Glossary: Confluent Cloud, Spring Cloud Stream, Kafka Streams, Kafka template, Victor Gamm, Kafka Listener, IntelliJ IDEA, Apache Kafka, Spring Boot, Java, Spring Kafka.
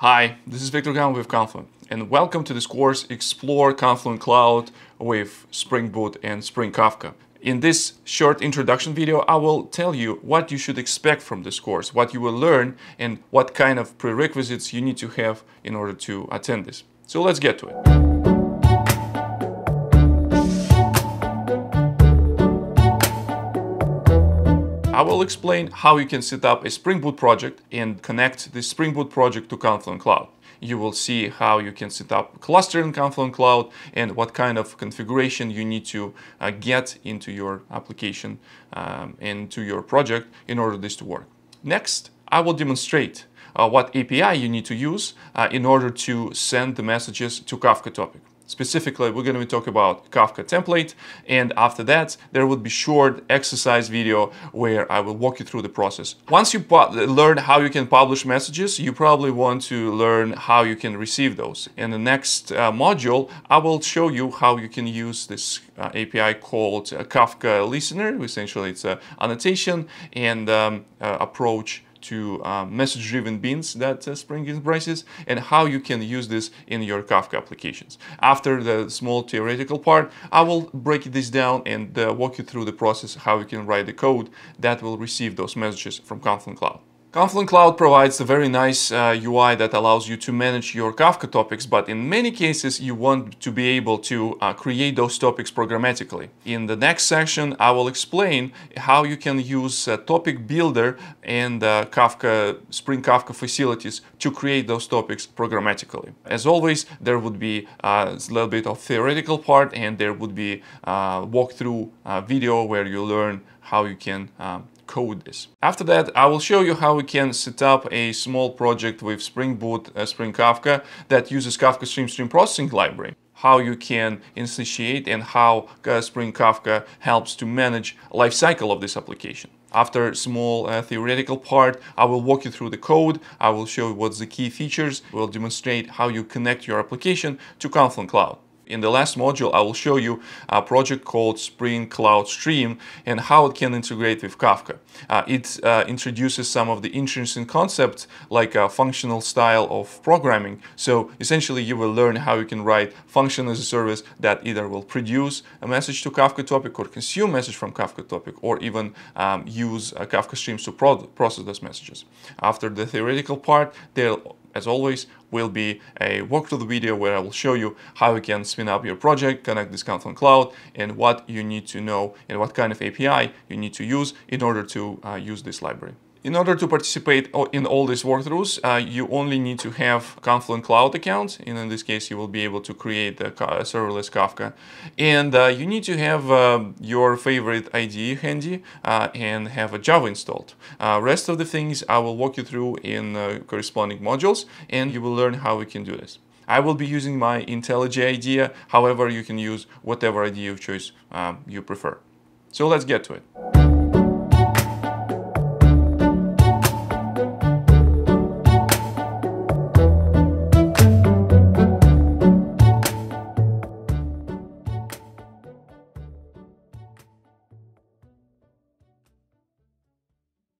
Hi, this is Victor Gamm with Confluent, and welcome to this course Explore Confluent Cloud with Spring Boot and Spring Kafka. In this short introduction video, I will tell you what you should expect from this course, what you will learn, and what kind of prerequisites you need to have in order to attend this. So let's get to it. I will explain how you can set up a Spring Boot project and connect the Spring Boot project to Confluent Cloud. You will see how you can set up a cluster in Confluent Cloud and what kind of configuration you need to get into your application and to your project in order for this to work. Next, I will demonstrate what API you need to use in order to send the messages to Kafka topic. Specifically, we're going to talk about Kafka template, and after that, there will be short exercise video where I will walk you through the process. Once you learn how you can publish messages, you probably want to learn how you can receive those. In the next module, I will show you how you can use this API called Kafka Listener. Essentially, it's an annotation and approach to message-driven beans that Spring embraces, and how you can use this in your Kafka applications. After the small theoretical part, I will break this down and walk you through the process, how you can write the code that will receive those messages from Confluent Cloud. Confluent Cloud provides a very nice UI that allows you to manage your Kafka topics, but in many cases you want to be able to create those topics programmatically. In the next section, I will explain how you can use Topic Builder and Spring Kafka facilities to create those topics programmatically. As always, there would be a little bit of theoretical part, and there would be a walkthrough video where you learn how you can code this. After that, I will show you how we can set up a small project with Spring Boot, Spring Kafka that uses Kafka Stream processing library, how you can instantiate and how Spring Kafka helps to manage lifecycle of this application. After small theoretical part, I will walk you through the code, I will show you what's the key features, we'll demonstrate how you connect your application to Confluent Cloud. In the last module, I will show you a project called Spring Cloud Stream and how it can integrate with Kafka. It introduces some of the interesting concepts like a functional style of programming. So essentially, you will learn how you can write function as a service that either will produce a message to Kafka topic or consume message from Kafka topic, or even use Kafka Streams to process those messages. After the theoretical part, as always, will be a walkthrough video where I will show you how you can spin up your project, connect this Confluent Cloud, and what you need to know and what kind of API you need to use in order to use this library. In order to participate in all these walkthroughs, you only need to have Confluent Cloud account, and in this case you will be able to create a serverless Kafka. And you need to have your favorite IDE handy and have a Java installed. Rest of the things I will walk you through in corresponding modules, and you will learn how we can do this. I will be using my IntelliJ IDEA, however you can use whatever IDE of choice you prefer. So let's get to it.